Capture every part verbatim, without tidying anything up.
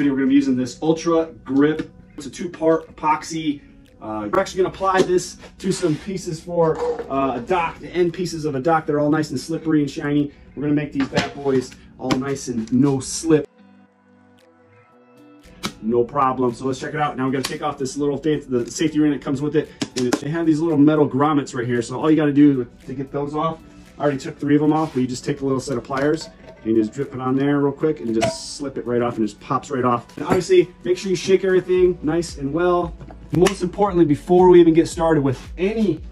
video, we're going to be using this Ultra Grip. It's a two-part epoxy. Uh, we're actually going to apply this to some pieces for uh, a dock, the end pieces of a dock. They're all nice and slippery and shiny. We're going to make these bad boys all nice and no slip. No problem. So let's check it out. Now we're going to take off this little fancy, the safety ring that comes with it. And they have these little metal grommets right here. So all you got to do to get those off, I already took three of them off, but you just take a little set of pliers and just drip it on there real quick and just slip it right off and just pops right off. And obviously, make sure you shake everything nice and well. Most importantly, before we even get started with any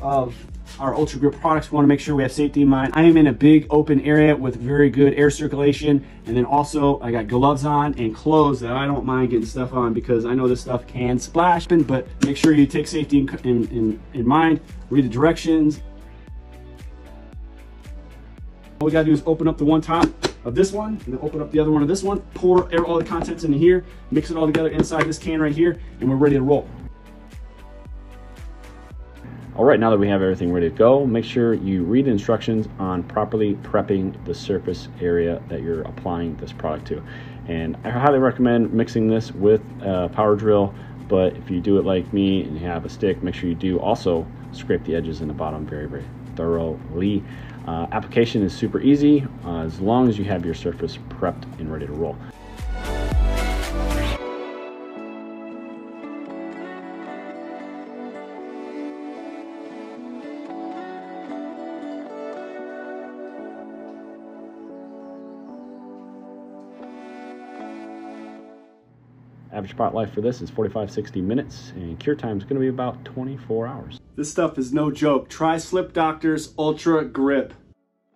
of our Ultra Grip products, we want to make sure we have safety in mind. I am in a big open area with very good air circulation, and then also I got gloves on and clothes that I don't mind getting stuff on because I know this stuff can splash, but make sure you take safety in, in, in, in mind, read the directions. All we gotta do is open up the one top of this one, and then open up the other one of this one, pour all the contents into here, mix it all together inside this can right here, and we're ready to roll. All right, now that we have everything ready to go, make sure you read the instructions on properly prepping the surface area that you're applying this product to. And I highly recommend mixing this with a power drill, but if you do it like me and you have a stick, make sure you do also scrape the edges and the bottom very, very thoroughly. Uh, application is super easy uh, as long as you have your surface prepped and ready to roll. Average pot life for this is forty-five to sixty minutes, and cure time is going to be about twenty-four hours. This stuff is no joke. Try Slip Doctor's Ultra Grip.